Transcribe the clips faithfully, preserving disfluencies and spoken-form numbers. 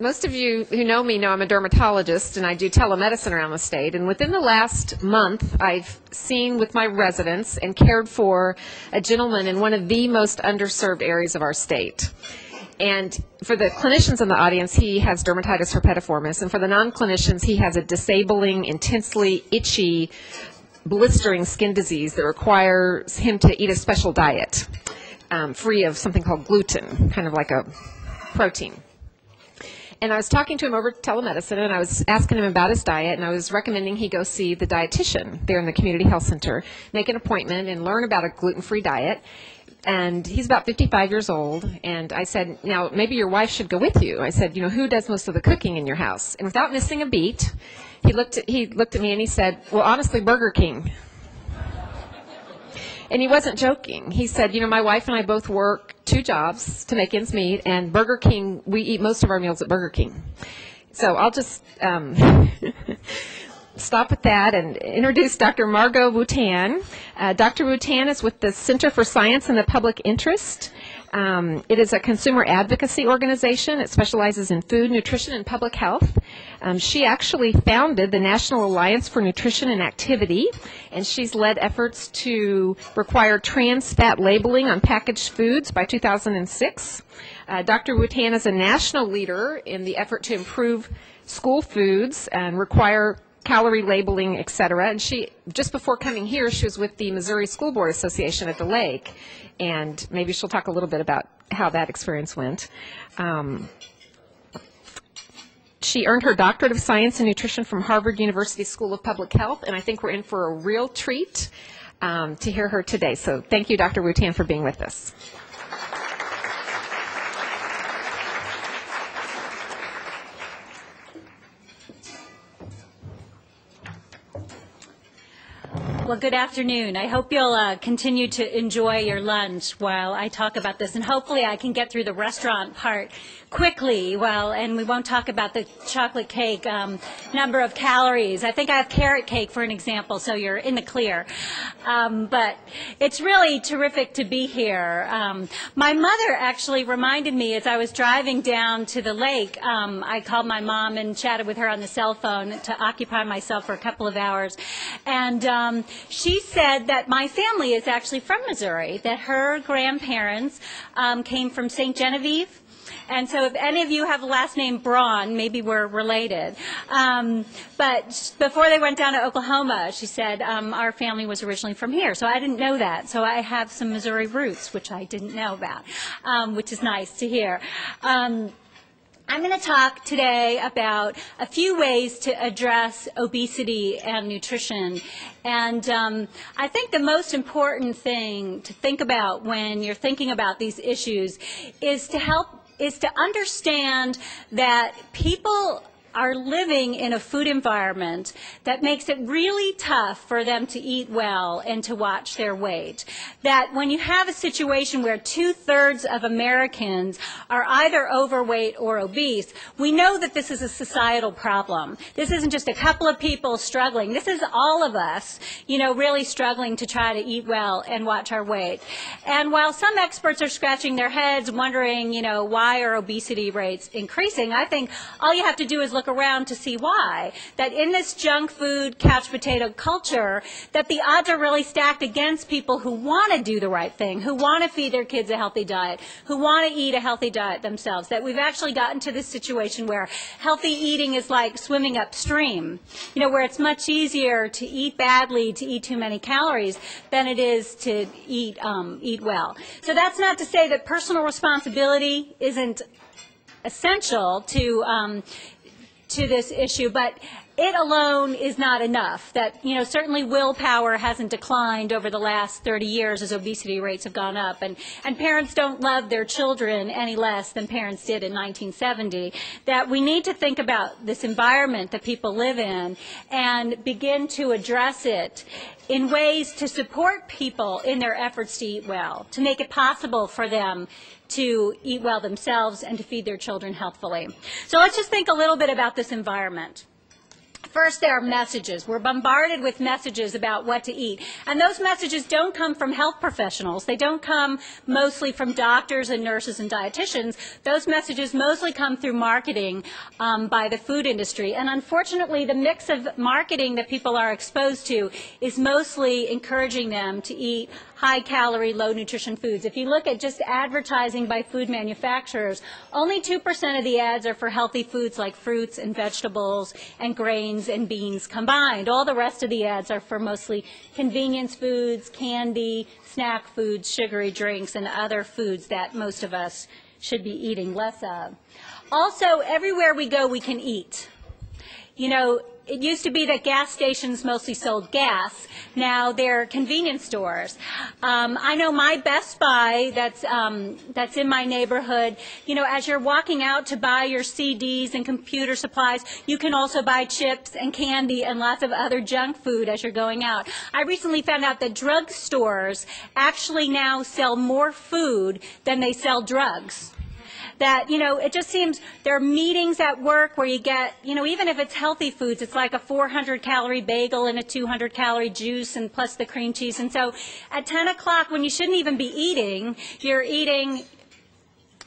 most of you who know me know I'm a dermatologist, and I do telemedicine around the state. And within the last month, I've seen with my residents and cared for a gentleman in one of the most underserved areas of our state. And for the clinicians in the audience, he has dermatitis herpetiformis, and for the non-clinicians, he has a disabling, intensely itchy, blistering skin disease that requires him to eat a special diet, um, free of something called gluten, kind of like a protein. And I was talking to him over telemedicine, and I was asking him about his diet, and I was recommending he go see the dietitian there in the community health center, make an appointment, and learn about a gluten-free diet. And he's about fifty-five years old, and I said, now, maybe your wife should go with you. I said, you know, who does most of the cooking in your house? And without missing a beat, he looked at, he looked at me and he said, well, honestly, Burger King. And he wasn't joking. He said, you know, my wife and I both work two jobs to make ends meet, and Burger King, we eat most of our meals at Burger King. So I'll just um, stop at that and introduce Doctor Margo Wootan. Uh, Doctor Wootan is with the Center for Science in the Public Interest. Um, it is a consumer advocacy organization. It specializes in food, nutrition, and public health. Um, she actually founded the National Alliance for Nutrition and Activity, and she's led efforts to require trans fat labeling on packaged foods by two thousand six. Uh, Doctor Wootan is a national leader in the effort to improve school foods and require calorie labeling, et cetera. And she, just before coming here, she was with the Missouri School Board Association at the Lake. And maybe she'll talk a little bit about how that experience went. Um, she earned her doctorate of science in nutrition from Harvard University School of Public Health. And I think we're in for a real treat um, to hear her today. So thank you, Doctor Wootan, for being with us. Well, good afternoon. I hope you'll uh, continue to enjoy your lunch while I talk about this, and hopefully I can get through the restaurant part quickly. Well, and we won't talk about the chocolate cake um, number of calories. I think I have carrot cake for an example, so you're in the clear. Um, but it's really terrific to be here. Um, my mother actually reminded me as I was driving down to the lake. Um, I called my mom and chatted with her on the cell phone to occupy myself for a couple of hours, and um, she said that my family is actually from Missouri, that her grandparents um, came from Saint Genevieve. And so if any of you have the last name Braun, maybe we're related. Um, but before they went down to Oklahoma, she said, um, our family was originally from here. So I didn't know that. So I have some Missouri roots, which I didn't know about, um, which is nice to hear. Um, I'm going to talk today about a few ways to address obesity and nutrition. And um, I think the most important thing to think about when you're thinking about these issues is to help, is to understand that people are living in a food environment that makes it really tough for them to eat well and to watch their weight. That when you have a situation where two-thirds of Americans are either overweight or obese, we know that this is a societal problem. This isn't just a couple of people struggling. This is all of us, you know, really struggling to try to eat well and watch our weight. And while some experts are scratching their heads wondering, you know, why are obesity rates increasing, I think all you have to do is look around to see why. That in this junk food, couch potato culture, that the odds are really stacked against people who want to do the right thing, who want to feed their kids a healthy diet, who want to eat a healthy diet themselves. That we've actually gotten to this situation where healthy eating is like swimming upstream, you know, where it's much easier to eat badly, to eat too many calories, than it is to eat, um, eat well. So that's not to say that personal responsibility isn't essential to um, to this issue, but it alone is not enough. That, you know, certainly willpower hasn't declined over the last thirty years as obesity rates have gone up, and, and parents don't love their children any less than parents did in nineteen seventy, that we need to think about this environment that people live in and begin to address it in ways to support people in their efforts to eat well, to make it possible for them to eat well themselves and to feed their children healthfully. So let's just think a little bit about this environment. First, there are messages. We're bombarded with messages about what to eat. And those messages don't come from health professionals. They don't come mostly from doctors and nurses and dietitians. Those messages mostly come through marketing um, by the food industry. And unfortunately, the mix of marketing that people are exposed to is mostly encouraging them to eat high-calorie, low-nutrition foods. If you look at just advertising by food manufacturers, only two percent of the ads are for healthy foods like fruits and vegetables and grains and beans combined. All the rest of the ads are for mostly convenience foods, candy, snack foods, sugary drinks, and other foods that most of us should be eating less of. Also, everywhere we go, we can eat. You know, it used to be that gas stations mostly sold gas. Now they're convenience stores. Um, I know my Best Buy that's, um, that's in my neighborhood, you know, as you're walking out to buy your C Ds and computer supplies, you can also buy chips and candy and lots of other junk food as you're going out. I recently found out that drug stores actually now sell more food than they sell drugs. That, you know, it just seems there are meetings at work where you get, you know, even if it's healthy foods, it's like a four hundred calorie bagel and a two hundred calorie juice and plus the cream cheese. And so at ten o'clock, when you shouldn't even be eating, you're eating,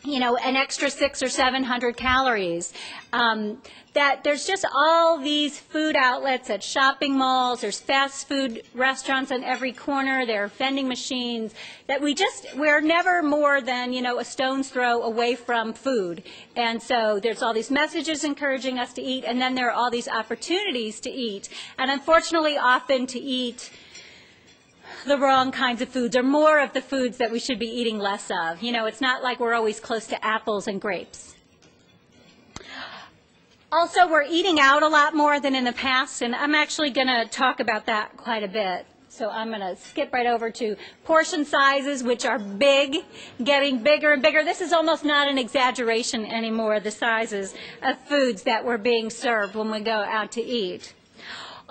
you know, an extra six or seven hundred calories. Um, that there's just all these food outlets at shopping malls, there's fast food restaurants on every corner, there are vending machines, that we just, we're never more than, you know, a stone's throw away from food. And so there's all these messages encouraging us to eat, and then there are all these opportunities to eat. And unfortunately, often to eat the wrong kinds of foods, or more of the foods that we should be eating less of. You know, it's not like we're always close to apples and grapes. Also, we're eating out a lot more than in the past, and I'm actually going to talk about that quite a bit. So I'm going to skip right over to portion sizes, which are big, getting bigger and bigger. This is almost not an exaggeration anymore, the sizes of foods that were being served when we go out to eat.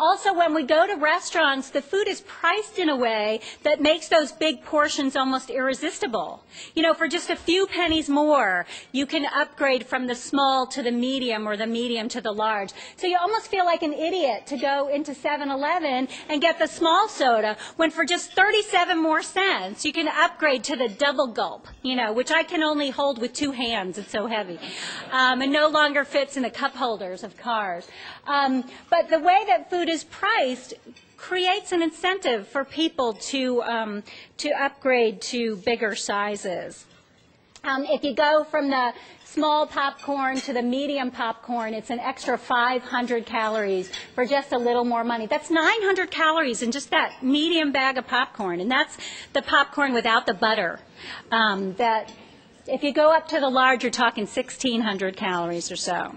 Also, when we go to restaurants, the food is priced in a way that makes those big portions almost irresistible. You know, for just a few pennies more, you can upgrade from the small to the medium or the medium to the large. So you almost feel like an idiot to go into seven eleven and get the small soda when for just thirty-seven more cents, you can upgrade to the double gulp, you know, which I can only hold with two hands. It's so heavy. Um, and no longer fits in the cup holders of cars. Um, but the way that food is priced creates an incentive for people to, um, to upgrade to bigger sizes. Um, if you go from the small popcorn to the medium popcorn, it's an extra five hundred calories for just a little more money. That's nine hundred calories in just that medium bag of popcorn, and that's the popcorn without the butter. Um, that if you go up to the large, you're talking sixteen hundred calories or so.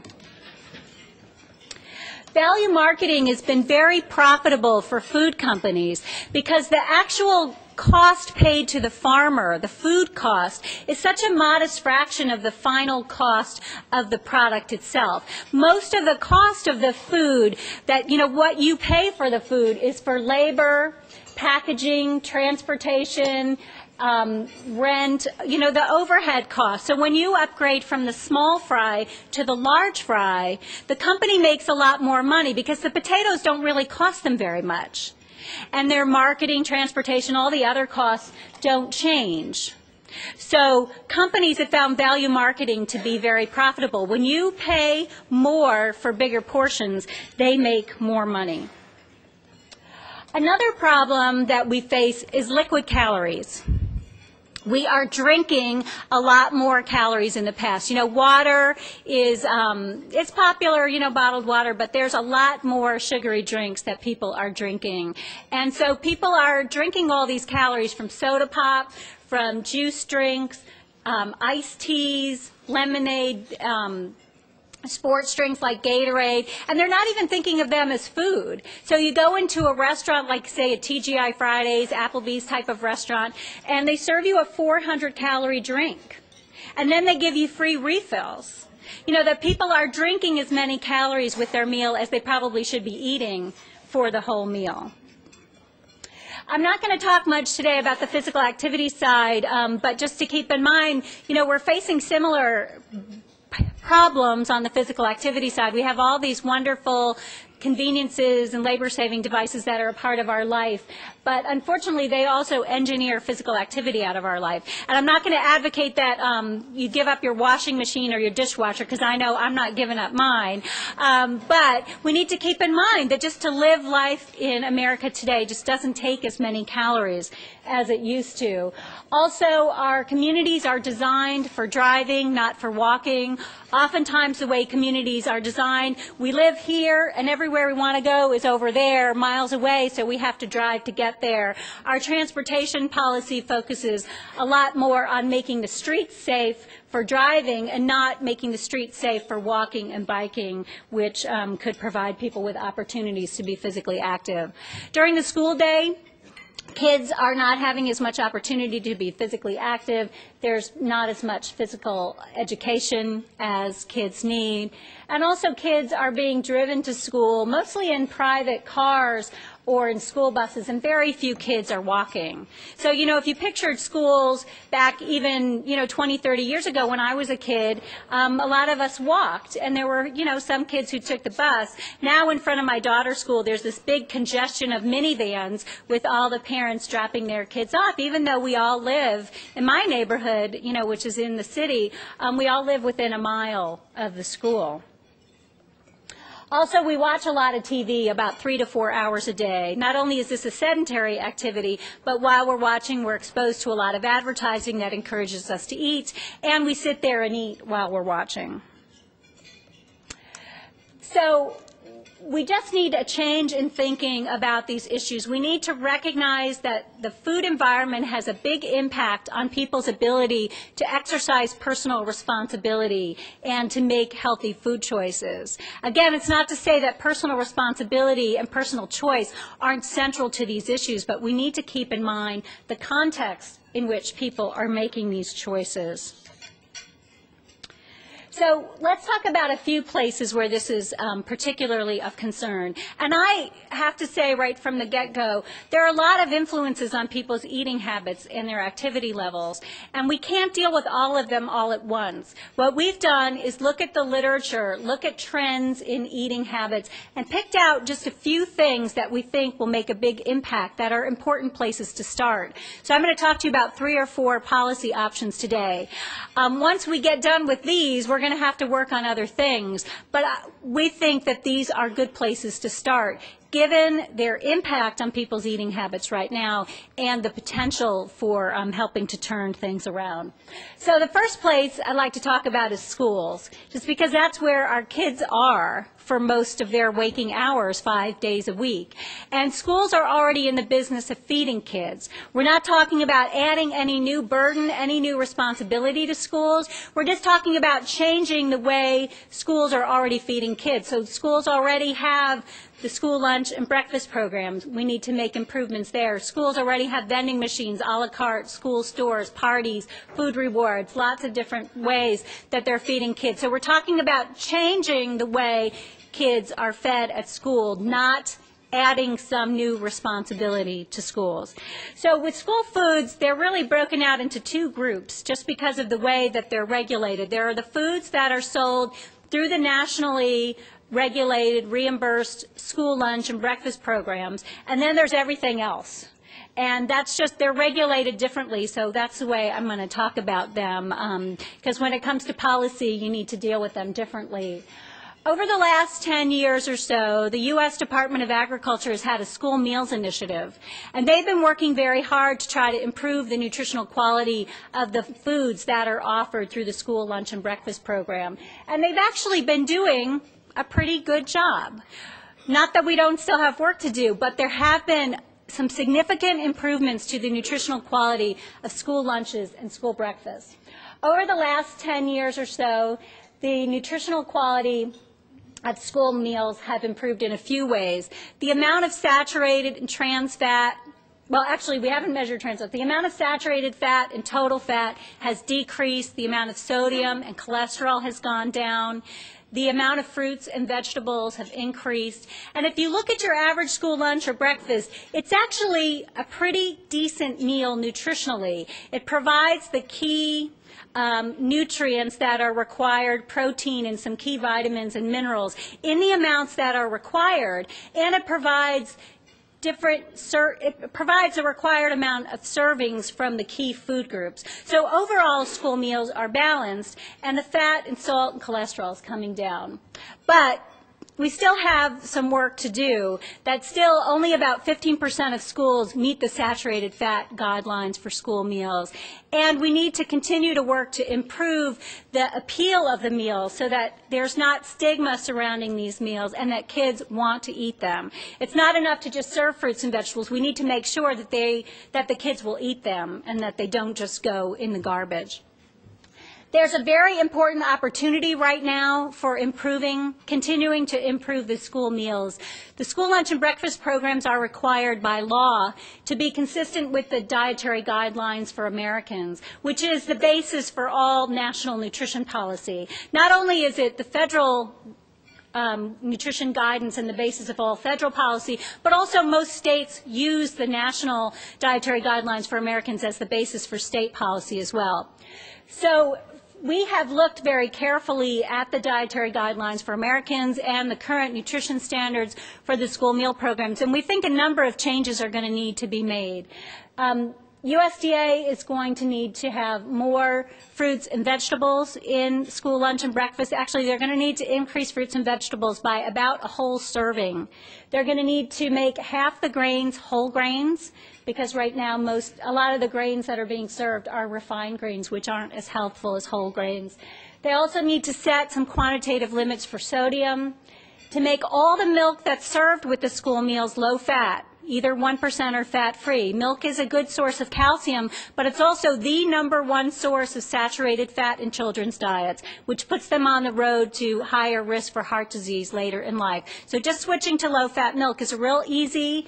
Value marketing has been very profitable for food companies because the actual cost paid to the farmer, the food cost, is such a modest fraction of the final cost of the product itself. Most of the cost of the food that, you know, what you pay for the food is for labor, packaging, transportation, Um, rent, you know, the overhead costs. So when you upgrade from the small fry to the large fry, the company makes a lot more money because the potatoes don't really cost them very much. And their marketing, transportation, all the other costs don't change. So companies have found value marketing to be very profitable. When you pay more for bigger portions, they make more money. Another problem that we face is liquid calories. We are drinking a lot more calories in the past. You know, water is, um, it's popular, you know, bottled water, but there's a lot more sugary drinks that people are drinking. And so people are drinking all these calories from soda pop, from juice drinks, um, iced teas, lemonade, um, sports drinks like Gatorade, and they're not even thinking of them as food. So you go into a restaurant like, say, a T G I Friday's, Applebee's type of restaurant, and they serve you a four hundred calorie drink. And then they give you free refills. You know, that people are drinking as many calories with their meal as they probably should be eating for the whole meal. I'm not going to talk much today about the physical activity side, um, but just to keep in mind, you know, we're facing similar problems on the physical activity side. We have all these wonderful conveniences and labor-saving devices that are a part of our life, but unfortunately they also engineer physical activity out of our life. And I'm not going to advocate that um, you give up your washing machine or your dishwasher, because I know I'm not giving up mine, um, but we need to keep in mind that just to live life in America today just doesn't take as many calories as it used to. Also, our communities are designed for driving, not for walking. Oftentimes the way communities are designed, we live here and everywhere we want to go is over there, miles away, so we have to drive to get there. Our transportation policy focuses a lot more on making the streets safe for driving and not making the streets safe for walking and biking, which um, could provide people with opportunities to be physically active. During the school day, kids are not having as much opportunity to be physically active. There's not as much physical education as kids need. And also kids are being driven to school mostly in private cars or in school buses, and very few kids are walking. So, you know, if you pictured schools back even, you know, twenty, thirty years ago when I was a kid, um, a lot of us walked, and there were, you know, some kids who took the bus. Now in front of my daughter's school, there's this big congestion of minivans with all the parents dropping their kids off, even though we all live in my neighborhood, you know, which is in the city, um, we all live within a mile of the school. Also, we watch a lot of T V, about three to four hours a day. Not only is this a sedentary activity, but while we're watching, we're exposed to a lot of advertising that encourages us to eat, and we sit there and eat while we're watching. So we just need a change in thinking about these issues. We need to recognize that the food environment has a big impact on people's ability to exercise personal responsibility and to make healthy food choices. Again, it's not to say that personal responsibility and personal choice aren't central to these issues, but we need to keep in mind the context in which people are making these choices. So let's talk about a few places where this is um, particularly of concern. And I have to say right from the get-go, there are a lot of influences on people's eating habits and their activity levels, and we can't deal with all of them all at once. What we've done is look at the literature, look at trends in eating habits, and picked out just a few things that we think will make a big impact that are important places to start. So I'm going to talk to you about three or four policy options today. Um, once we get done with these, we're We're going to have to work on other things, but we think that these are good places to start, given their impact on people's eating habits right now and the potential for um, helping to turn things around. So the first place I'd like to talk about is schools, just because that's where our kids are for most of their waking hours, five days a week. And schools are already in the business of feeding kids. We're not talking about adding any new burden, any new responsibility to schools. We're just talking about changing the way schools are already feeding kids. So schools already have the school lunch and breakfast programs. We need to make improvements there. Schools already have vending machines, a la carte, school stores, parties, food rewards, lots of different ways that they're feeding kids. So we're talking about changing the way kids are fed at school, not adding some new responsibility to schools. So with school foods, they're really broken out into two groups just because of the way that they're regulated. There are the foods that are sold through the nationally regulated, reimbursed school lunch and breakfast programs, and then there's everything else. And that's just, they're regulated differently, so that's the way I'm going to talk about them, because um, when it comes to policy, you need to deal with them differently. Over the last ten years or so, the U S Department of Agriculture has had a school meals initiative, and they've been working very hard to try to improve the nutritional quality of the foods that are offered through the school lunch and breakfast program. And they've actually been doing a pretty good job. Not that we don't still have work to do, but there have been some significant improvements to the nutritional quality of school lunches and school breakfasts. Over the last ten years or so, the nutritional quality of school meals have improved in a few ways. The amount of saturated and trans fat, well actually we haven't measured trans fat, the amount of saturated fat and total fat has decreased, the amount of sodium and cholesterol has gone down. The amount of fruits and vegetables have increased. And if you look at your average school lunch or breakfast, it's actually a pretty decent meal nutritionally. It provides the key um, nutrients that are required, protein and some key vitamins and minerals, in the amounts that are required, and it provides different, ser it provides a required amount of servings from the key food groups. So overall, school meals are balanced, and the fat and salt and cholesterol is coming down. But we still have some work to do. That still only about fifteen percent of schools meet the saturated fat guidelines for school meals. And we need to continue to work to improve the appeal of the meal so that there's not stigma surrounding these meals and that kids want to eat them. It's not enough to just serve fruits and vegetables. We need to make sure that they, that the kids will eat them and that they don't just go in the garbage. There's a very important opportunity right now for improving, continuing to improve the school meals. The school lunch and breakfast programs are required by law to be consistent with the dietary guidelines for Americans, which is the basis for all national nutrition policy. Not only is it the federal Um, nutrition guidance and the basis of all federal policy, but also most states use the National Dietary Guidelines for Americans as the basis for state policy as well. So we have looked very carefully at the Dietary Guidelines for Americans and the current nutrition standards for the school meal programs, and we think a number of changes are going to need to be made. Um, U S D A is going to need to have more fruits and vegetables in school lunch and breakfast. Actually, they're going to need to increase fruits and vegetables by about a whole serving. They're going to need to make half the grains whole grains, because right now most, a lot of the grains that are being served are refined grains, which aren't as healthful as whole grains. They also need to set some quantitative limits for sodium, to make all the milk that's served with the school meals low fat, either one percent or fat-free. Milk is a good source of calcium, but it's also the number one source of saturated fat in children's diets, which puts them on the road to higher risk for heart disease later in life. So just switching to low-fat milk is a real easy,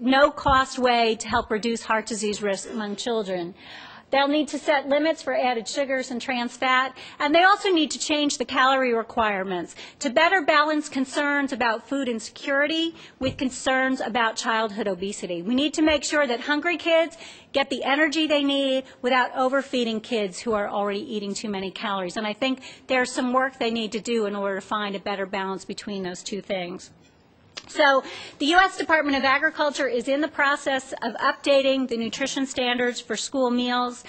no-cost way to help reduce heart disease risk among children. They'll need to set limits for added sugars and trans fat, and they also need to change the calorie requirements to better balance concerns about food insecurity with concerns about childhood obesity. We need to make sure that hungry kids get the energy they need without overfeeding kids who are already eating too many calories, and I think there's some work they need to do in order to find a better balance between those two things. So the U S Department of Agriculture is in the process of updating the nutrition standards for school meals.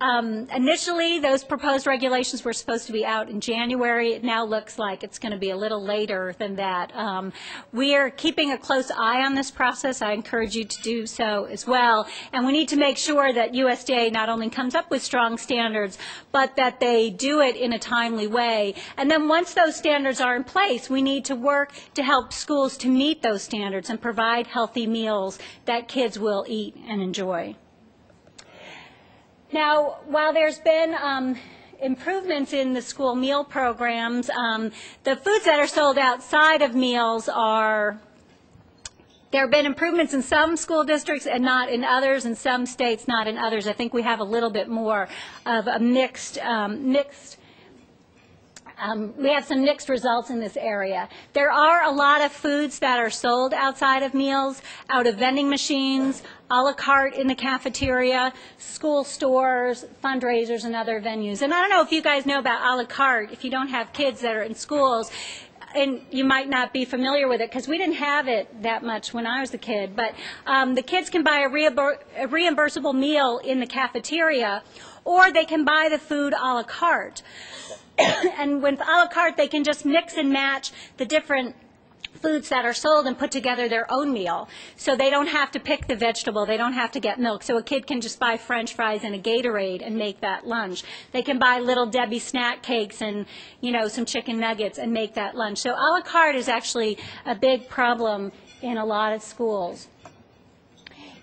Um, initially, those proposed regulations were supposed to be out in January. It now looks like it's going to be a little later than that. Um, we are keeping a close eye on this process. I encourage you to do so as well. And we need to make sure that U S D A not only comes up with strong standards, but that they do it in a timely way. And then once those standards are in place, we need to work to help schools to meet those standards and provide healthy meals that kids will eat and enjoy. Now, while there's been um, improvements in the school meal programs, um, the foods that are sold outside of meals are, there have been improvements in some school districts and not in others, in some states, not in others. I think we have a little bit more of a mixed, um, mixed Um, we have some mixed results in this area. There are a lot of foods that are sold outside of meals, out of vending machines, a la carte in the cafeteria, school stores, fundraisers, and other venues. And I don't know if you guys know about a la carte. If you don't have kids that are in schools, and you might not be familiar with it because we didn't have it that much when I was a kid, but um, the kids can buy a, reimb- a reimbursable meal in the cafeteria, or they can buy the food a la carte. And with a la carte, they can just mix and match the different foods that are sold and put together their own meal. So they don't have to pick the vegetable. They don't have to get milk. So a kid can just buy French fries and a Gatorade and make that lunch. They can buy Little Debbie snack cakes and, you know, some chicken nuggets and make that lunch. So a la carte is actually a big problem in a lot of schools.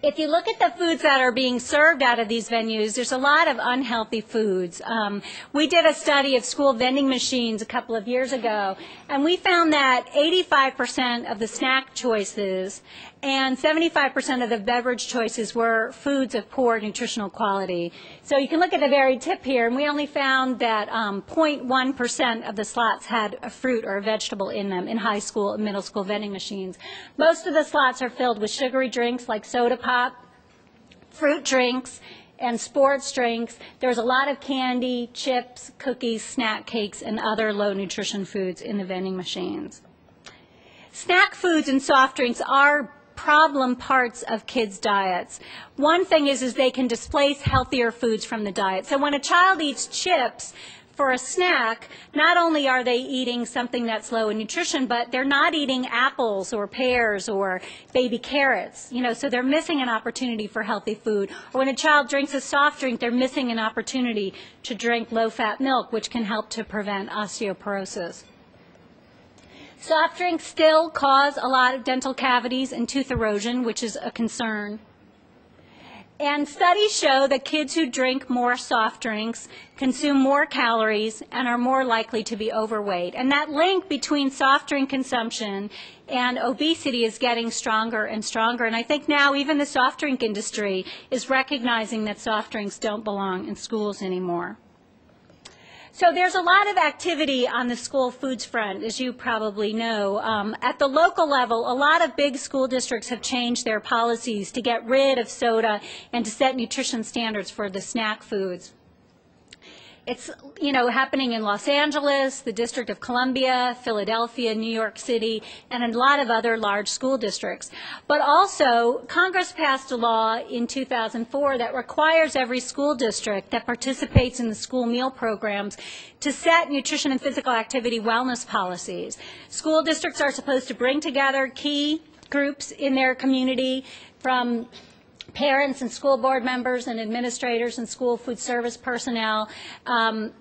if you look at the foods that are being served out of these venues, there's a lot of unhealthy foods. Um, we did a study of school vending machines a couple of years ago, and we found that eighty-five percent of the snack choices and seventy-five percent of the beverage choices were foods of poor nutritional quality. So you can look at the very tip here, and we only found that zero point one percent um, of the slots had a fruit or a vegetable in them in high school and middle school vending machines. Most of the slots are filled with sugary drinks like soda pop, fruit drinks, and sports drinks. There's a lot of candy, chips, cookies, snack cakes, and other low nutrition foods in the vending machines. Snack foods and soft drinks are problem parts of kids' diets. One thing is, is they can displace healthier foods from the diet. So when a child eats chips for a snack, not only are they eating something that's low in nutrition, but they're not eating apples or pears or baby carrots, you know, so they're missing an opportunity for healthy food. Or when a child drinks a soft drink, they're missing an opportunity to drink low-fat milk, which can help to prevent osteoporosis. Soft drinks still cause a lot of dental cavities and tooth erosion, which is a concern. And studies show that kids who drink more soft drinks consume more calories and are more likely to be overweight. And that link between soft drink consumption and obesity is getting stronger and stronger. And I think now even the soft drink industry is recognizing that soft drinks don't belong in schools anymore. So there's a lot of activity on the school foods front, as you probably know. Um, at the local level, a lot of big school districts have changed their policies to get rid of soda and to set nutrition standards for the snack foods. It's, you know, happening in Los Angeles, the District of Columbia, Philadelphia, New York City, and a lot of other large school districts. But also, Congress passed a law in two thousand four that requires every school district that participates in the school meal programs to set nutrition and physical activity wellness policies. School districts are supposed to bring together key groups in their community, from parents and school board members and administrators and school food service personnel um,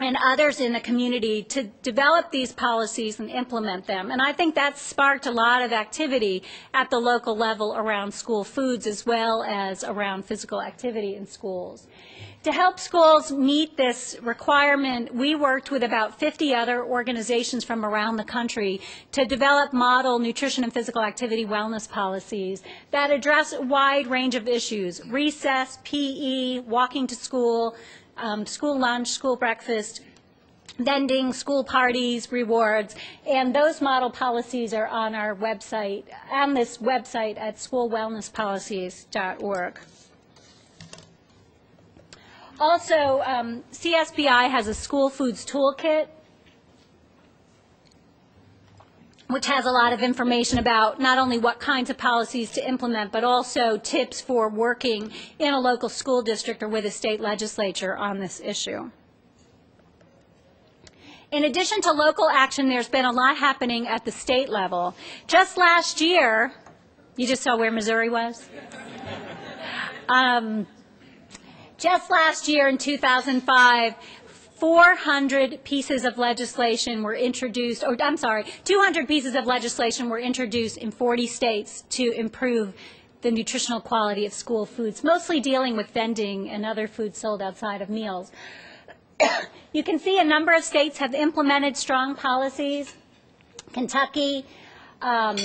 and others in the community, to develop these policies and implement them. And I think that sparked a lot of activity at the local level around school foods as well as around physical activity in schools. To help schools meet this requirement, we worked with about fifty other organizations from around the country to develop model nutrition and physical activity wellness policies that address a wide range of issues: recess, P E, walking to school, um, school lunch, school breakfast, vending, school parties, rewards. And those model policies are on our website, on this website at school wellness policies dot org. Also, um, C S P I has a school foods toolkit, which has a lot of information about not only what kinds of policies to implement, but also tips for working in a local school district or with a state legislature on this issue. In addition to local action, there's been a lot happening at the state level. Just last year, you just saw where Missouri was? um, Just last year in two thousand five, four hundred pieces of legislation were introduced, or I'm sorry, two hundred pieces of legislation were introduced in forty states to improve the nutritional quality of school foods, mostly dealing with vending and other foods sold outside of meals. You can see a number of states have implemented strong policies: Kentucky, um,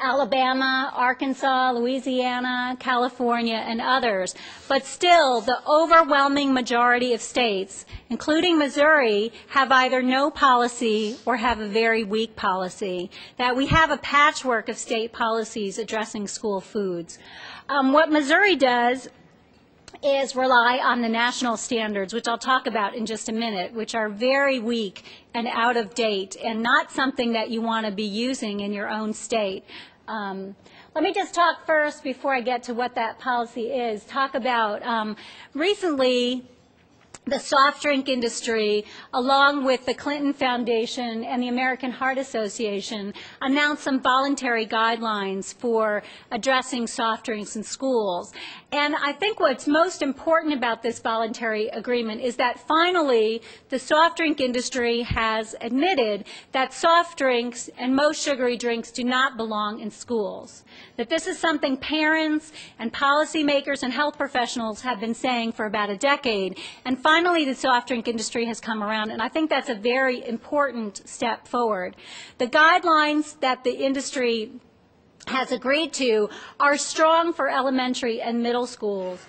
Alabama, Arkansas, Louisiana, California, and others. But still, the overwhelming majority of states, including Missouri, have either no policy or have a very weak policy. That we have a patchwork of state policies addressing school foods. Um, what Missouri does is rely on the national standards, which I'll talk about in just a minute, which are very weak and out of date and not something that you want to be using in your own state. Um, let me just talk first, before I get to what that policy is, talk about um, recently the soft drink industry, along with the Clinton Foundation and the American Heart Association, announced some voluntary guidelines for addressing soft drinks in schools. And I think what's most important about this voluntary agreement is that finally the soft drink industry has admitted that soft drinks and most sugary drinks do not belong in schools. That this is something parents and policymakers and health professionals have been saying for about a decade. And finally, the soft drink industry has come around, and I think that's a very important step forward. The guidelines that the industry has agreed to are strong for elementary and middle schools.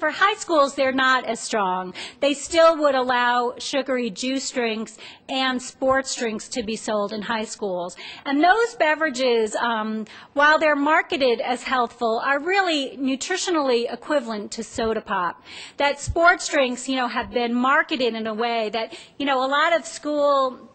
For high schools, they're not as strong. They still would allow sugary juice drinks and sports drinks to be sold in high schools. And those beverages, um, while they're marketed as healthful, are really nutritionally equivalent to soda pop. That sports drinks, you know, have been marketed in a way that, you know, a lot of school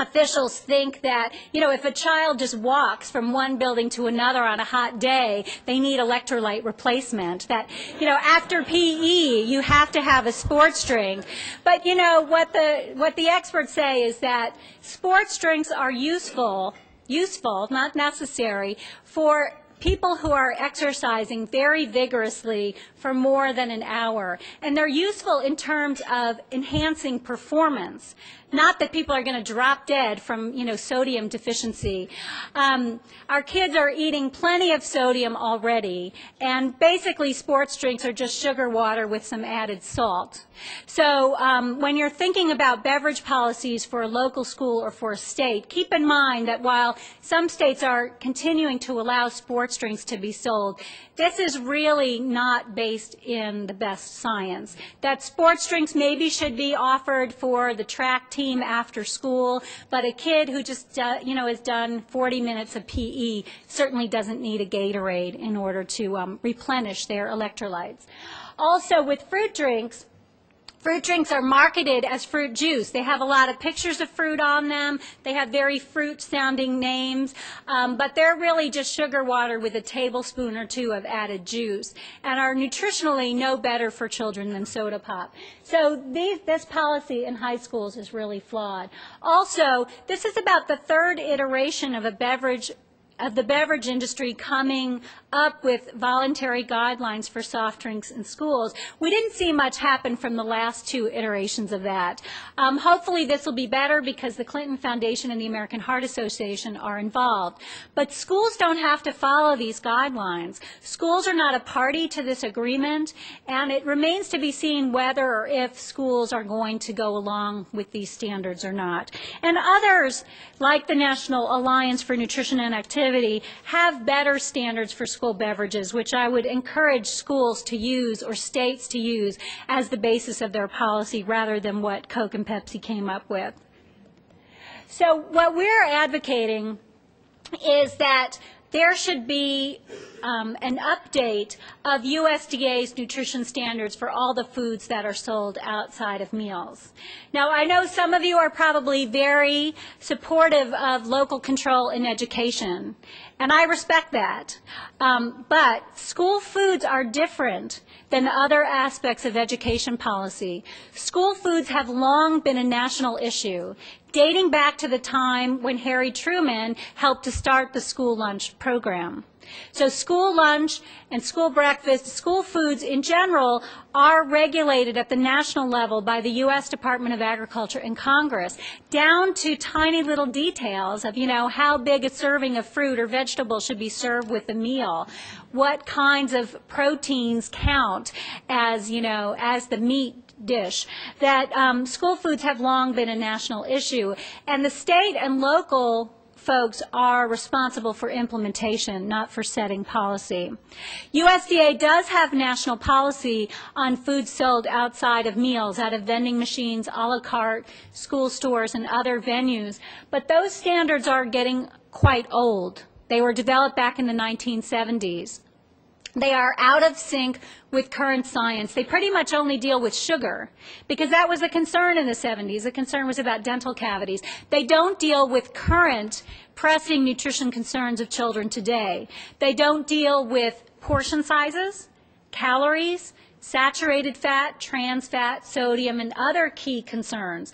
officials think that, you know, if a child just walks from one building to another on a hot day, they need electrolyte replacement. That, you know, after P E, you have to have a sports drink. But, you know, what the, what the experts say is that sports drinks are useful, useful, not necessary, for people who are exercising very vigorously for more than an hour. And they're useful in terms of enhancing performance, not that people are going to drop dead from, you know, sodium deficiency. Um, our kids are eating plenty of sodium already, and basically sports drinks are just sugar water with some added salt. So um, when you're thinking about beverage policies for a local school or for a state, keep in mind that while some states are continuing to allow sports drinks to be sold, this is really not based in the best science. That sports drinks maybe should be offered for the track team after school, but a kid who just uh, you know, has done forty minutes of P E certainly doesn't need a Gatorade in order to um, replenish their electrolytes. Also, with fruit drinks, fruit drinks are marketed as fruit juice. They have a lot of pictures of fruit on them. They have very fruit-sounding names, um, but they're really just sugar water with a tablespoon or two of added juice, and are nutritionally no better for children than soda pop. So these, this policy in high schools is really flawed. Also, this is about the third iteration of a beverage of the beverage industry coming up with voluntary guidelines for soft drinks in schools. We didn't see much happen from the last two iterations of that. Um, hopefully this will be better because the Clinton Foundation and the American Heart Association are involved. But schools don't have to follow these guidelines. Schools are not a party to this agreement, and it remains to be seen whether or if schools are going to go along with these standards or not. And others, like the National Alliance for Nutrition and Activity, have better standards for school beverages, which I would encourage schools to use or states to use as the basis of their policy rather than what Coke and Pepsi came up with. So what we're advocating is that there should be um, an update of U S D A's nutrition standards for all the foods that are sold outside of meals. Now, I know some of you are probably very supportive of local control in education, and I respect that. Um, but school foods are different than other aspects of education policy. School foods have long been a national issue, dating back to the time when Harry Truman helped to start the school lunch program. So school lunch and school breakfast, school foods in general, are regulated at the national level by the U S Department of Agriculture and Congress, down to tiny little details of, you know, how big a serving of fruit or vegetable should be served with a meal, what kinds of proteins count as, you know, as the meat dish. That um, school foods have long been a national issue, and the state and local folks are responsible for implementation, not for setting policy. U S D A does have national policy on food sold outside of meals, out of vending machines, a la carte, school stores, and other venues, but those standards are getting quite old. They were developed back in the nineteen seventies. They are out of sync with current science. They pretty much only deal with sugar, because that was a concern in the seventies. The concern was about dental cavities. They don't deal with current pressing nutrition concerns of children today. They don't deal with portion sizes, calories, saturated fat, trans fat, sodium, and other key concerns.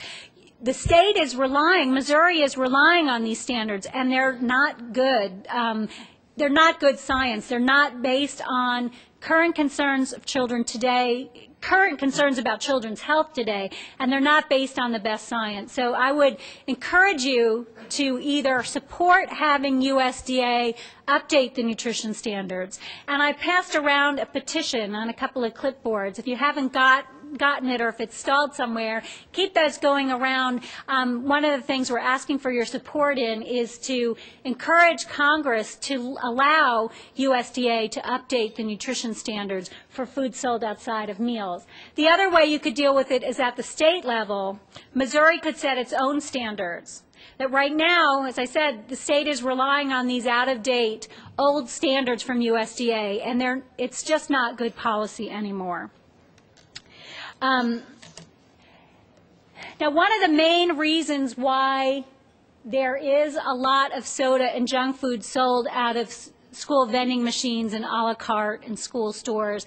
The state is relying, Missouri is relying on these standards, and they're not good. Um, they're not good science. They're not based on current concerns of children today, current concerns about children's health today, and they're not based on the best science. So I would encourage you to either support having U S D A update the nutrition standards. And I passed around a petition on a couple of clipboards. If you haven't got gotten it, or if it's stalled somewhere, keep those going around. Um, one of the things we're asking for your support in is to encourage Congress to allow U S D A to update the nutrition standards for food sold outside of meals. The other way you could deal with it is at the state level. Missouri could set its own standards. That right now, as I said, the state is relying on these out-of-date old standards from U S D A, and they're, it's just not good policy anymore. Um, now, one of the main reasons why there is a lot of soda and junk food sold out of school vending machines and a la carte and school stores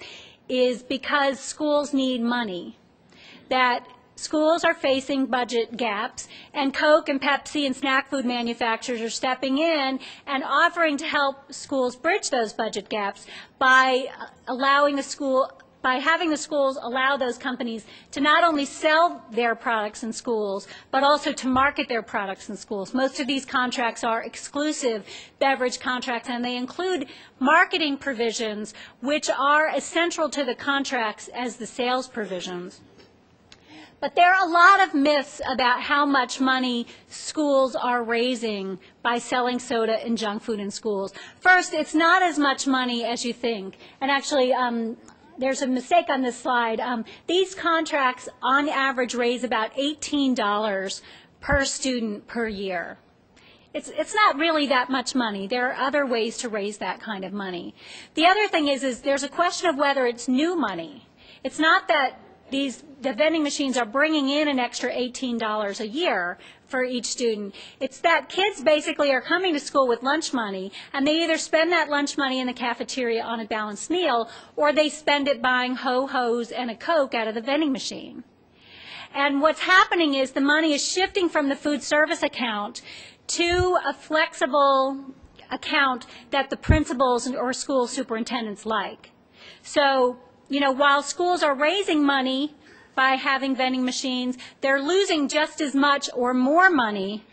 is because schools need money. That schools are facing budget gaps, and Coke and Pepsi and snack food manufacturers are stepping in and offering to help schools bridge those budget gaps by allowing the school by having the schools allow those companies to not only sell their products in schools, but also to market their products in schools. Most of these contracts are exclusive beverage contracts, and they include marketing provisions, which are as central to the contracts as the sales provisions. But there are a lot of myths about how much money schools are raising by selling soda and junk food in schools. First, it's not as much money as you think, and actually, um, there's a mistake on this slide. Um, these contracts, on average, raise about eighteen dollars per student per year. It's, it's not really that much money. There are other ways to raise that kind of money. The other thing is, is there's a question of whether it's new money. It's not that these, the vending machines are bringing in an extra eighteen dollars a year for each student. It's that kids basically are coming to school with lunch money, and they either spend that lunch money in the cafeteria on a balanced meal, or they spend it buying Ho-Hos and a Coke out of the vending machine. And what's happening is the money is shifting from the food service account to a flexible account that the principals or school superintendents like. So, you know, while schools are raising money by having vending machines, they're losing just as much or more money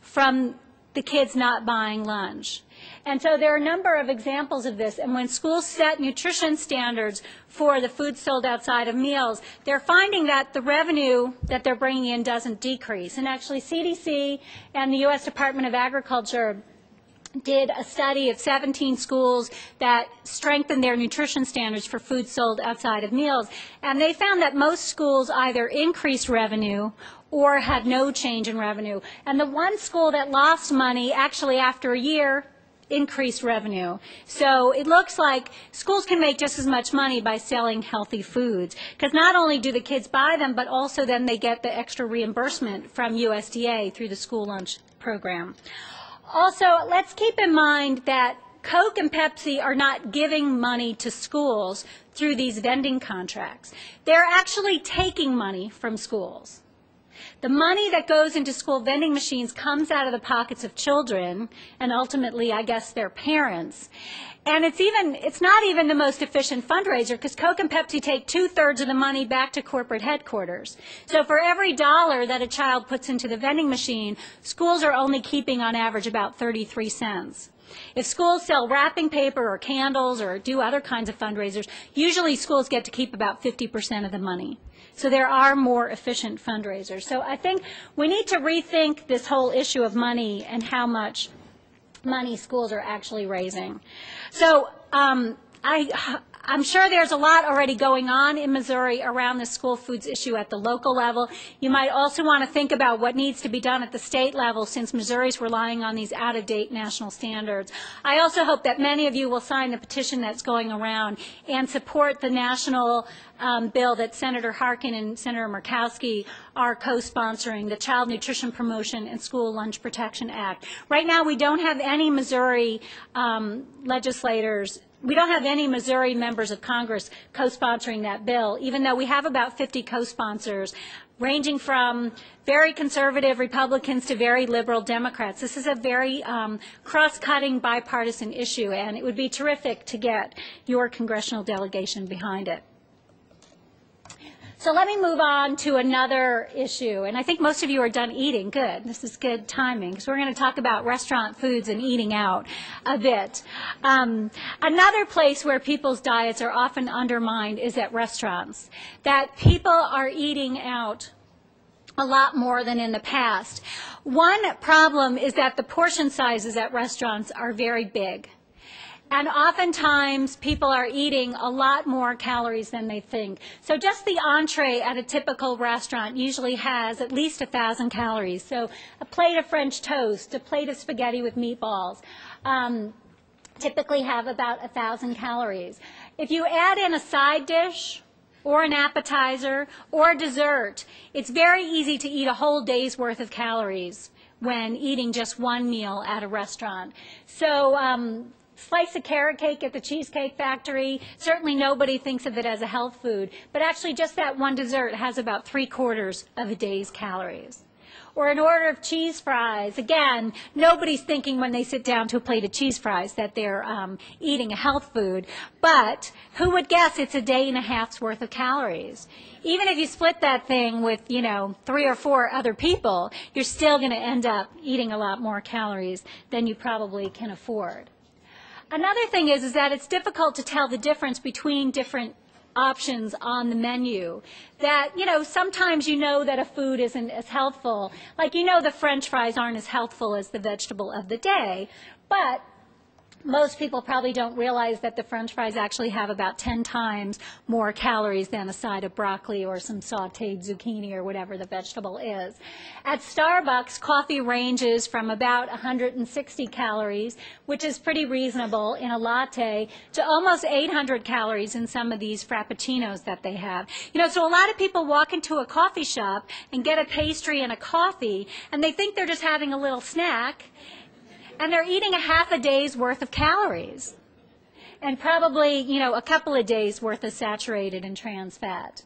from the kids not buying lunch. And so there are a number of examples of this. And when schools set nutrition standards for the food sold outside of meals, they're finding that the revenue that they're bringing in doesn't decrease. And actually, C D C and the U S Department of Agriculture did a study of seventeen schools that strengthened their nutrition standards for food sold outside of meals, and they found that most schools either increased revenue or had no change in revenue. And the one school that lost money actually after a year increased revenue. So it looks like schools can make just as much money by selling healthy foods, because not only do the kids buy them, but also then they get the extra reimbursement from U S D A through the school lunch program. Also, let's keep in mind that Coke and Pepsi are not giving money to schools through these vending contracts. They're actually taking money from schools. The money that goes into school vending machines comes out of the pockets of children and ultimately, I guess, their parents. And it's even, it's not even the most efficient fundraiser, because Coke and Pepsi take two-thirds of the money back to corporate headquarters. So for every dollar that a child puts into the vending machine, schools are only keeping on average about thirty-three cents. If schools sell wrapping paper or candles or do other kinds of fundraisers, usually schools get to keep about fifty percent of the money. So there are more efficient fundraisers. So I think we need to rethink this whole issue of money and how much money schools are actually raising. So um, I, I'm sure there's a lot already going on in Missouri around the school foods issue at the local level. You might also want to think about what needs to be done at the state level, since Missouri's relying on these out-of-date national standards. I also hope that many of you will sign the petition that's going around and support the national um, bill that Senator Harkin and Senator Murkowski are co-sponsoring, the Child Nutrition Promotion and School Lunch Protection Act. Right now, we don't have any Missouri um, legislators we don't have any Missouri members of Congress co-sponsoring that bill, even though we have about fifty co-sponsors, ranging from very conservative Republicans to very liberal Democrats. This is a very um, cross-cutting bipartisan issue, and it would be terrific to get your congressional delegation behind it. So let me move on to another issue, and I think most of you are done eating. Good. This is good timing, because we're going to talk about restaurant foods and eating out a bit. Um, another place where people's diets are often undermined is at restaurants, that people are eating out a lot more than in the past. One problem is that the portion sizes at restaurants are very big. And oftentimes, people are eating a lot more calories than they think. So just the entree at a typical restaurant usually has at least one thousand calories. So a plate of French toast, a plate of spaghetti with meatballs, um, typically have about one thousand calories. If you add in a side dish, or an appetizer, or a dessert, it's very easy to eat a whole day's worth of calories when eating just one meal at a restaurant. So, um, slice of carrot cake at the Cheesecake Factory, certainly nobody thinks of it as a health food, but actually just that one dessert has about three quarters of a day's calories. Or an order of cheese fries, again, nobody's thinking when they sit down to a plate of cheese fries that they're um, eating a health food, but who would guess it's a day and a half's worth of calories? Even if you split that thing with, you know, three or four other people, you're still going to end up eating a lot more calories than you probably can afford. Another thing is, is that it's difficult to tell the difference between different options on the menu. That, you know, sometimes you know that a food isn't as healthful. Like, you know, the French fries aren't as healthful as the vegetable of the day, but most people probably don't realize that the French fries actually have about ten times more calories than a side of broccoli or some sauteed zucchini or whatever the vegetable is. At Starbucks, coffee ranges from about one hundred sixty calories, which is pretty reasonable in a latte, to almost eight hundred calories in some of these frappuccinos that they have. You know, so a lot of people walk into a coffee shop and get a pastry and a coffee, and they think they're just having a little snack, and they're eating a half a day's worth of calories and probably, you know, a couple of days worth of saturated and trans fat.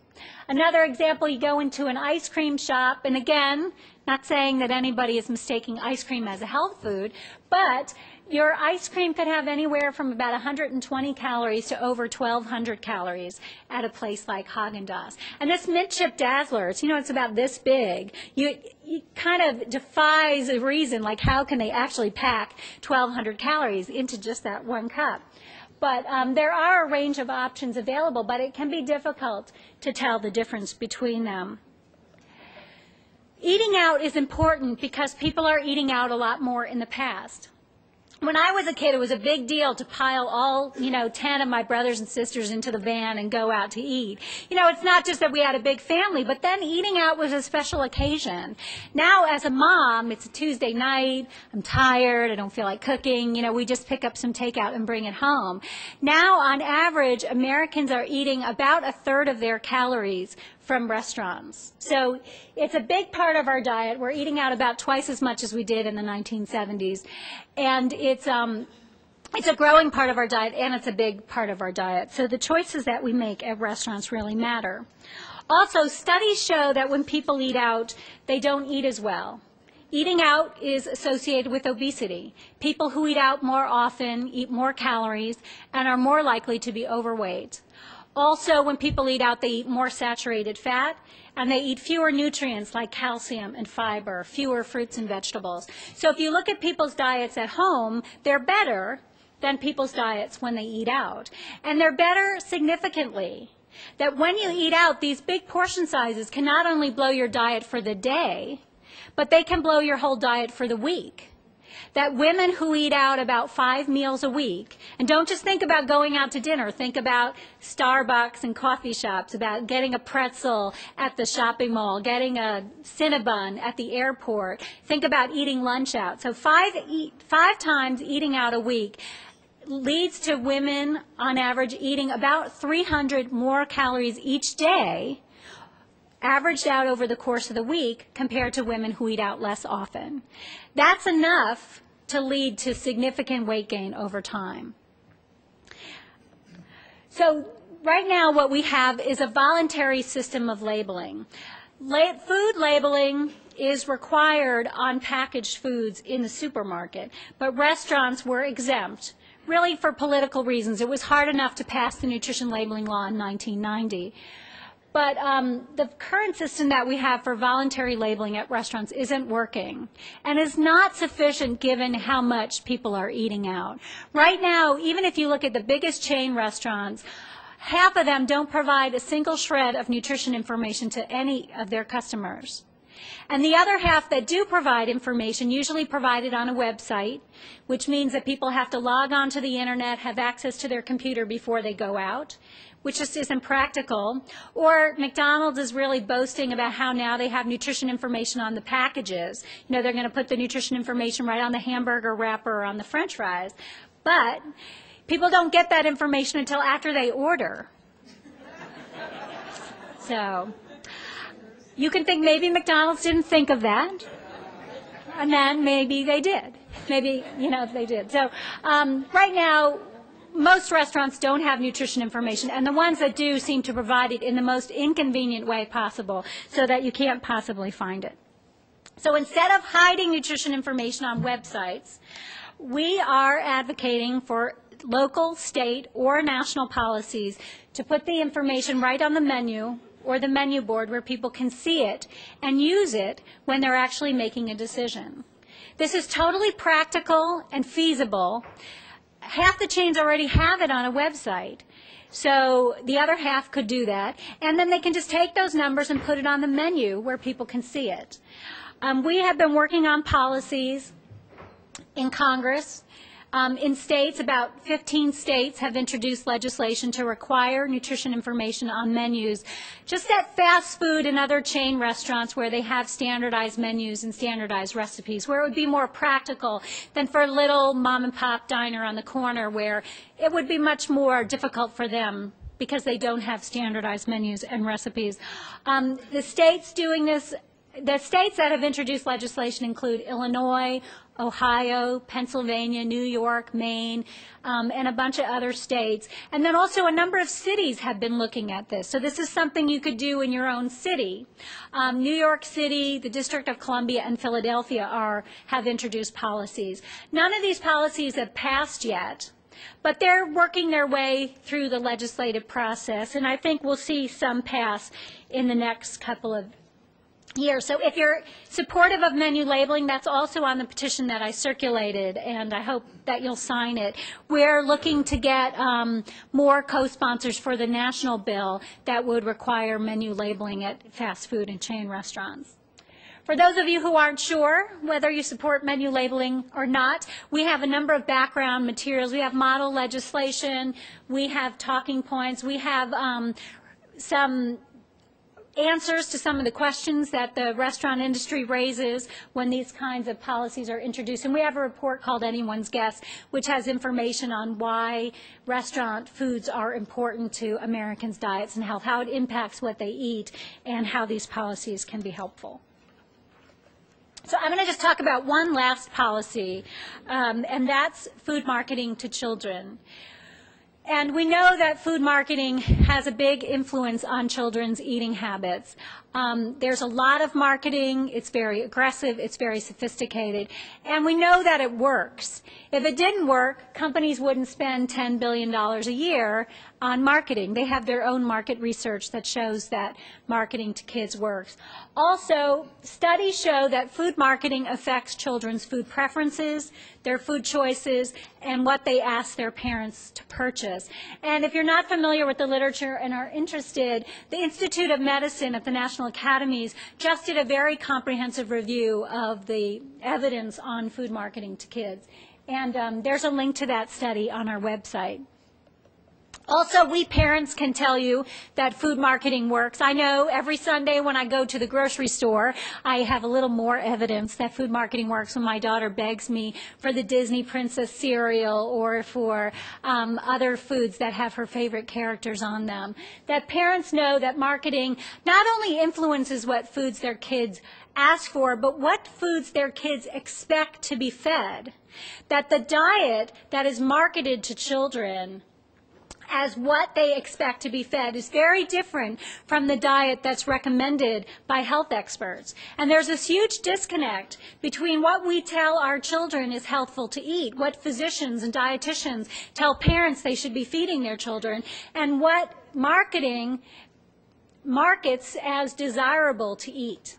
Another example, you go into an ice cream shop, and again, not saying that anybody is mistaking ice cream as a health food, but your ice cream could have anywhere from about one hundred twenty calories to over twelve hundred calories at a place like Häagen-Dazs. And this mint chip dazzler, it's, you know, it's about this big. You, you kind of defies a reason, like how can they actually pack twelve hundred calories into just that one cup? But um, there are a range of options available, but it can be difficult to tell the difference between them. Eating out is important because people are eating out a lot more in the past. When I was a kid, it was a big deal to pile all, you know, ten of my brothers and sisters into the van and go out to eat. You know, it's not just that we had a big family, but then eating out was a special occasion. Now, as a mom, it's a Tuesday night, I'm tired, I don't feel like cooking, you know, we just pick up some takeout and bring it home. Now, on average, Americans are eating about a third of their calories from restaurants. So it's a big part of our diet. We're eating out about twice as much as we did in the nineteen seventies. And it's, um, it's a growing part of our diet, and it's a big part of our diet. So the choices that we make at restaurants really matter. Also, studies show that when people eat out, they don't eat as well. Eating out is associated with obesity. People who eat out more often eat more calories and are more likely to be overweight. Also, when people eat out, they eat more saturated fat, and they eat fewer nutrients like calcium and fiber, fewer fruits and vegetables. So if you look at people's diets at home, they're better than people's diets when they eat out. And they're better significantly. That when you eat out, these big portion sizes can not only blow your diet for the day, but they can blow your whole diet for the week. That women who eat out about five meals a week, and don't just think about going out to dinner, think about Starbucks and coffee shops, about getting a pretzel at the shopping mall, getting a Cinnabon at the airport, think about eating lunch out. So five, eat, five times eating out a week leads to women, on average, eating about three hundred more calories each day, averaged out over the course of the week, compared to women who eat out less often. That's enough to lead to significant weight gain over time. So right now what we have is a voluntary system of labeling. La- food labeling is required on packaged foods in the supermarket, but restaurants were exempt, really for political reasons. It was hard enough to pass the nutrition labeling law in nineteen ninety. But um, the current system that we have for voluntary labeling at restaurants isn't working and is not sufficient given how much people are eating out. Right now, even if you look at the biggest chain restaurants, half of them don't provide a single shred of nutrition information to any of their customers. And the other half that do provide information usually provide it on a website, which means that people have to log on to the internet, have access to their computer before they go out, which just isn't practical. Or McDonald's is really boasting about how now they have nutrition information on the packages. You know, they're going to put the nutrition information right on the hamburger wrapper or on the french fries. But people don't get that information until after they order. So you can think maybe McDonald's didn't think of that, and then maybe they did. Maybe, you know, they did. So um, right now, most restaurants don't have nutrition information, and the ones that do seem to provide it in the most inconvenient way possible so that you can't possibly find it. So instead of hiding nutrition information on websites, we are advocating for local, state, or national policies to put the information right on the menu or the menu board where people can see it and use it when they're actually making a decision. This is totally practical and feasible. Half the chains already have it on a website, so the other half could do that, and then they can just take those numbers and put it on the menu where people can see it. Um, we have been working on policies in Congress, um, in states. About fifteen states have introduced legislation to require nutrition information on menus, just at fast food and other chain restaurants where they have standardized menus and standardized recipes, where it would be more practical than for a little mom and pop diner on the corner where it would be much more difficult for them because they don't have standardized menus and recipes. Um, the states doing this, the states that have introduced legislation include Illinois, Ohio, Pennsylvania, New York, Maine, um, and a bunch of other states. And then also a number of cities have been looking at this. So this is something you could do in your own city. Um, New York City, the District of Columbia, and Philadelphia are, have introduced policies. None of these policies have passed yet, but they're working their way through the legislative process, and I think we'll see some pass in the next couple of year. So if you're supportive of menu labeling, that's also on the petition that I circulated, and I hope that you'll sign it. We're looking to get um, more co-sponsors for the national bill that would require menu labeling at fast food and chain restaurants. For those of you who aren't sure whether you support menu labeling or not, we have a number of background materials. We have model legislation, we have talking points, we have um, some answers to some of the questions that the restaurant industry raises when these kinds of policies are introduced. And we have a report called Anyone's Guess, which has information on why restaurant foods are important to Americans' diets and health, how it impacts what they eat, and how these policies can be helpful. So I'm going to just talk about one last policy, um, and that's food marketing to children. And we know that food marketing has a big influence on children's eating habits. Um, there's a lot of marketing, it's very aggressive, it's very sophisticated, and we know that it works. If it didn't work, companies wouldn't spend ten billion dollars a year on marketing. They have their own market research that shows that marketing to kids works. Also, studies show that food marketing affects children's food preferences, their food choices, and what they ask their parents to purchase. And if you're not familiar with the literature and are interested, the Institute of Medicine at the National Academies just did a very comprehensive review of the evidence on food marketing to kids. And um, there's a link to that study on our website. Also, we parents can tell you that food marketing works. I know every Sunday when I go to the grocery store, I have a little more evidence that food marketing works when my daughter begs me for the Disney Princess cereal or for um, other foods that have her favorite characters on them. That parents know that marketing not only influences what foods their kids ask for, but what foods their kids expect to be fed. That the diet that is marketed to children as what they expect to be fed is very different from the diet that's recommended by health experts. And there's this huge disconnect between what we tell our children is healthful to eat, what physicians and dietitians tell parents they should be feeding their children, and what marketing markets as desirable to eat.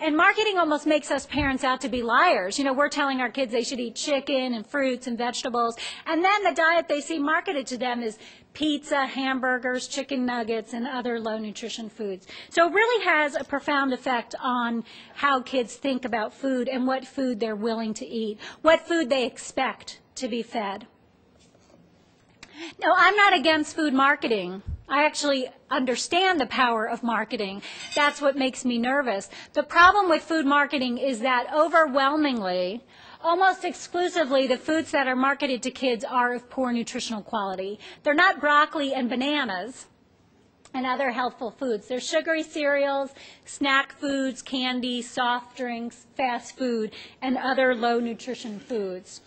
And marketing almost makes us parents out to be liars. You know, we're telling our kids they should eat chicken and fruits and vegetables, and then the diet they see marketed to them is pizza, hamburgers, chicken nuggets, and other low-nutrition foods. So it really has a profound effect on how kids think about food and what food they're willing to eat, what food they expect to be fed. No, I'm not against food marketing. I actually understand the power of marketing. That's what makes me nervous. The problem with food marketing is that overwhelmingly, almost exclusively, the foods that are marketed to kids are of poor nutritional quality. They're not broccoli and bananas and other healthful foods. They're sugary cereals, snack foods, candy, soft drinks, fast food, and other low-nutrition foods.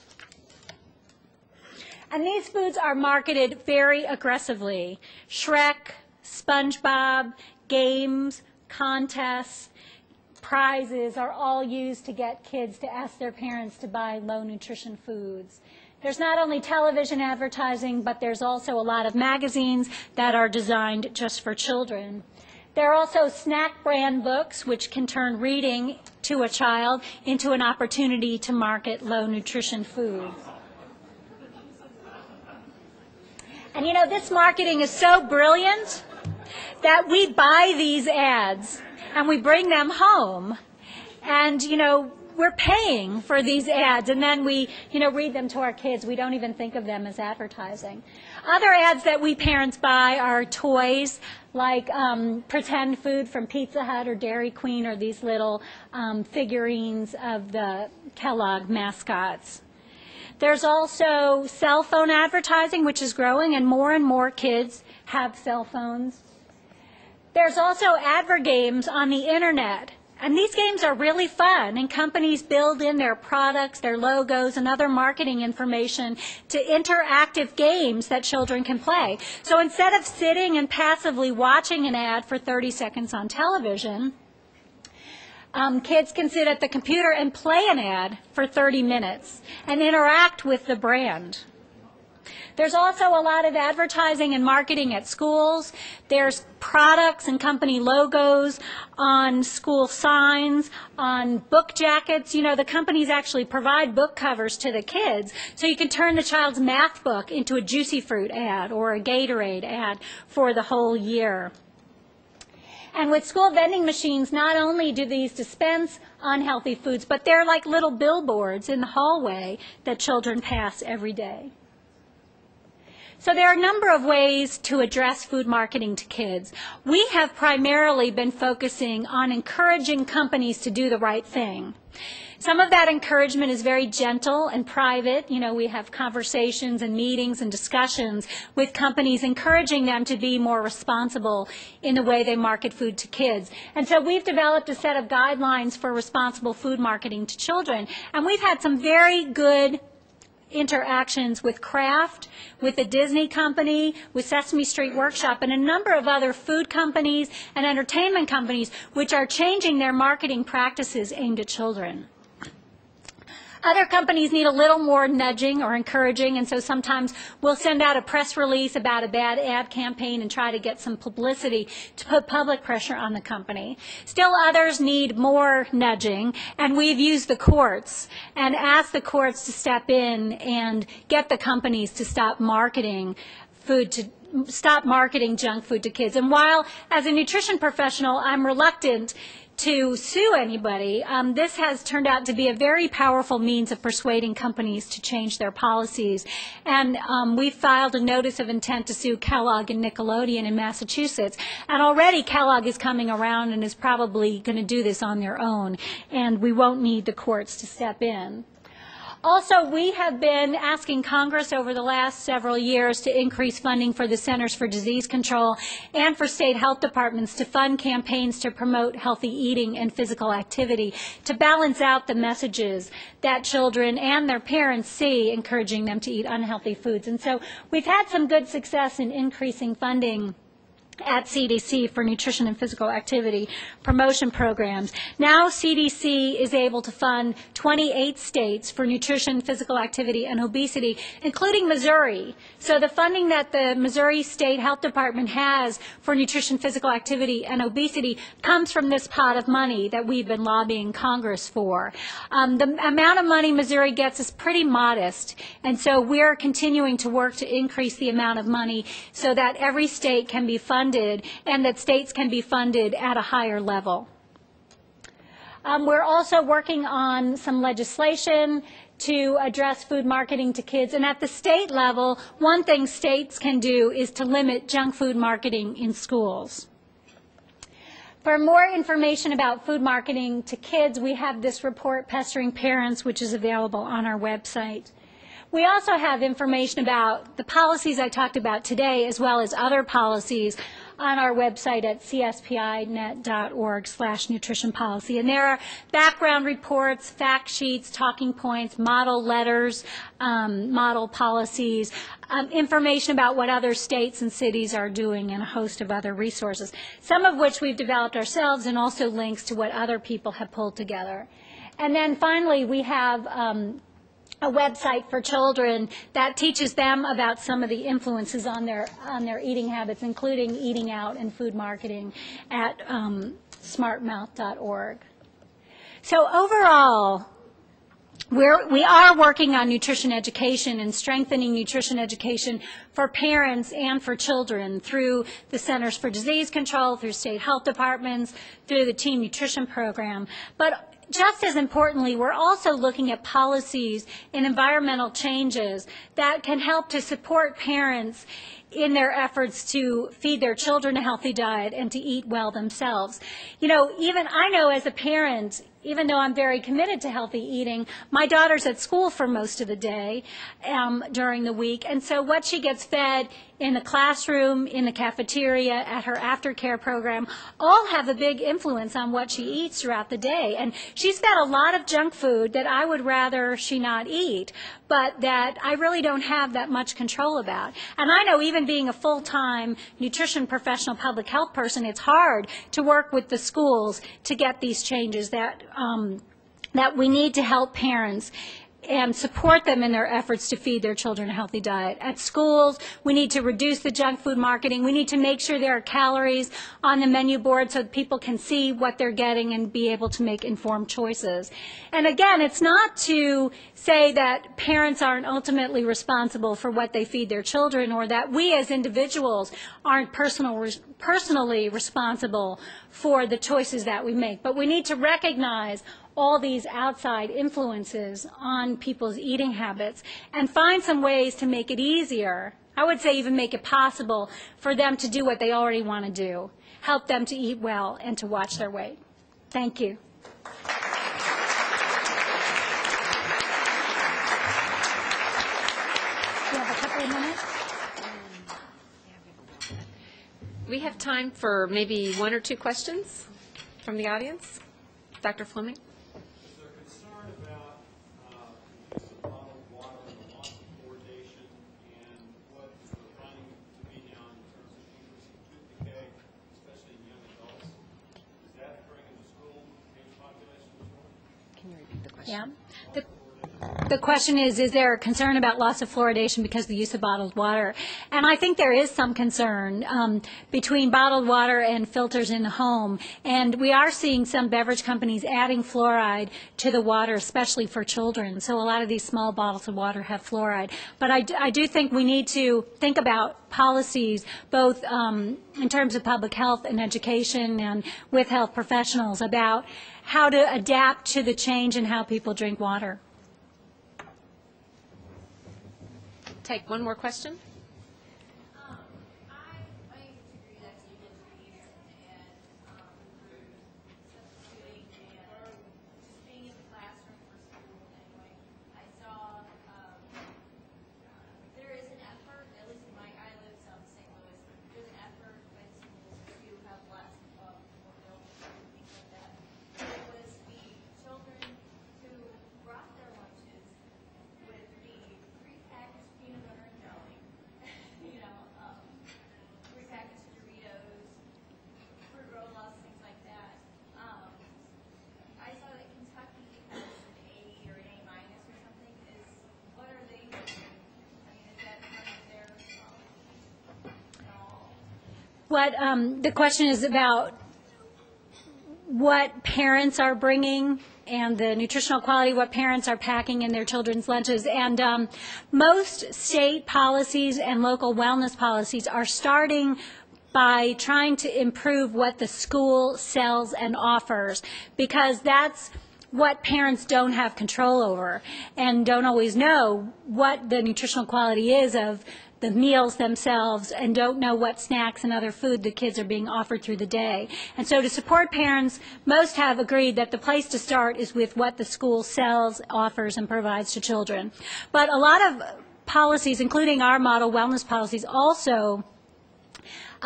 And these foods are marketed very aggressively. Shrek, SpongeBob, games, contests, prizes are all used to get kids to ask their parents to buy low nutrition foods. There's not only television advertising, but there's also a lot of magazines that are designed just for children. There are also snack brand books, which can turn reading to a child into an opportunity to market low nutrition foods. And you know, this marketing is so brilliant that we buy these ads and we bring them home. And you know, we're paying for these ads, and then we, you know, read them to our kids. We don't even think of them as advertising. Other ads that we parents buy are toys, like um, pretend food from Pizza Hut or Dairy Queen, or these little um, figurines of the Kellogg mascots. There's also cell phone advertising, which is growing, and more and more kids have cell phones. There's also advert games on the internet, and these games are really fun, and companies build in their products, their logos, and other marketing information to interactive games that children can play. So instead of sitting and passively watching an ad for thirty seconds on television, Um, kids can sit at the computer and play an ad for thirty minutes and interact with the brand. There's also a lot of advertising and marketing at schools. There's products and company logos on school signs, on book jackets. You know, the companies actually provide book covers to the kids, so you can turn the child's math book into a Juicy Fruit ad or a Gatorade ad for the whole year. And with school vending machines, not only do these dispense unhealthy foods, but they're like little billboards in the hallway that children pass every day. So there are a number of ways to address food marketing to kids. We have primarily been focusing on encouraging companies to do the right thing. Some of that encouragement is very gentle and private. You know, we have conversations and meetings and discussions with companies, encouraging them to be more responsible in the way they market food to kids. And so we've developed a set of guidelines for responsible food marketing to children. And we've had some very good interactions with Kraft, with the Disney Company, with Sesame Street Workshop, and a number of other food companies and entertainment companies, which are changing their marketing practices aimed at children. Other companies need a little more nudging or encouraging, and so sometimes we'll send out a press release about a bad ad campaign and try to get some publicity to put public pressure on the company. Still others need more nudging, and we've used the courts and asked the courts to step in and get the companies to stop marketing food to stop marketing junk food to kids. And while as a nutrition professional I'm reluctant to sue anybody, um, this has turned out to be a very powerful means of persuading companies to change their policies. And um, we filed a notice of intent to sue Kellogg and Nickelodeon in Massachusetts. And already Kellogg is coming around and is probably going to do this on their own, and we won't need the courts to step in. Also, we have been asking Congress over the last several years to increase funding for the Centers for Disease Control and for state health departments to fund campaigns to promote healthy eating and physical activity to balance out the messages that children and their parents see encouraging them to eat unhealthy foods. And so we've had some good success in increasing funding at C D C for nutrition and physical activity promotion programs. Now C D C is able to fund twenty-eight states for nutrition, physical activity, and obesity, including Missouri. So the funding that the Missouri State Health Department has for nutrition, physical activity, and obesity comes from this pot of money that we've been lobbying Congress for. Um, the amount of money Missouri gets is pretty modest, and so we're continuing to work to increase the amount of money so that every state can be funded and that states can be funded at a higher level. Um, we're also working on some legislation to address food marketing to kids. And at the state level, one thing states can do is to limit junk food marketing in schools. For more information about food marketing to kids, we have this report, Pestering Parents, which is available on our website. We also have information about the policies I talked about today, as well as other policies, on our website at c s p i net dot org slash nutrition policy. And there are background reports, fact sheets, talking points, model letters, um, model policies, um, information about what other states and cities are doing, and a host of other resources, some of which we've developed ourselves, and also links to what other people have pulled together. And then finally, we have um, a website for children that teaches them about some of the influences on their on their eating habits, including eating out and food marketing, at um, smart mouth dot org. So overall, We're, we are working on nutrition education and strengthening nutrition education for parents and for children through the Centers for Disease Control, through state health departments, through the teen nutrition program. But just as importantly, we're also looking at policies and environmental changes that can help to support parents in their efforts to feed their children a healthy diet and to eat well themselves. You know, even I know as a parent, even though I'm very committed to healthy eating, my daughter's at school for most of the day um, during the week. And so what she gets fed in the classroom, in the cafeteria, at her aftercare program, all have a big influence on what she eats throughout the day. And she's fed a lot of junk food that I would rather she not eat, but that I really don't have that much control about. And I know even being a full-time nutrition professional, public health person, it's hard to work with the schools to get these changes that Um, that we need to help parents and support them in their efforts to feed their children a healthy diet. At schools, we need to reduce the junk food marketing. We need to make sure there are calories on the menu board so that people can see what they're getting and be able to make informed choices. And again, it's not to say that parents aren't ultimately responsible for what they feed their children, or that we as individuals aren't personal, personally responsible for the choices that we make. But we need to recognize all these outside influences on people's eating habits and find some ways to make it easier. I would say even make it possible for them to do what they already want to do, help them to eat well and to watch their weight. Thank you. Do you have a couple of minutes? We have time for maybe one or two questions from the audience. Doctor Fleming? Yeah. The, the question is, is there a concern about loss of fluoridation because of the use of bottled water? And I think there is some concern um, between bottled water and filters in the home. And we are seeing some beverage companies adding fluoride to the water, especially for children. So a lot of these small bottles of water have fluoride. But I, I do think we need to think about policies, both um, in terms of public health and education and with health professionals, about how to adapt to the change in how people drink water. Take one more question. Um, I, I disagree that you can eat and um, substituting and just being in the classroom for school anyway. I saw what um, the question is about what parents are bringing and the nutritional quality, what parents are packing in their children's lunches. And um, most state policies and local wellness policies are starting by trying to improve what the school sells and offers, because that's what parents don't have control over and don't always know what the nutritional quality is of the meals themselves, and don't know what snacks and other food the kids are being offered through the day. And so to support parents, most have agreed that the place to start is with what the school sells, offers, and provides to children. But a lot of policies, including our model wellness policies, also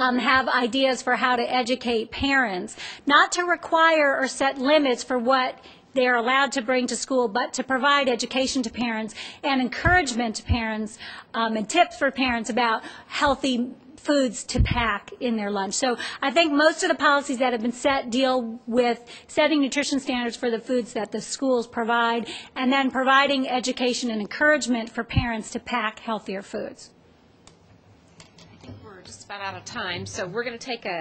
Um, have ideas for how to educate parents, not to require or set limits for what they're allowed to bring to school, but to provide education to parents and encouragement to parents um, and tips for parents about healthy foods to pack in their lunch. So I think most of the policies that have been set deal with setting nutrition standards for the foods that the schools provide, and then providing education and encouragement for parents to pack healthier foods. Just about out of time, so we're going to take a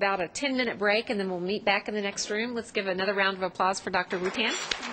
about a ten minute break, and then we'll meet back in the next room. Let's give another round of applause for Doctor Wootan.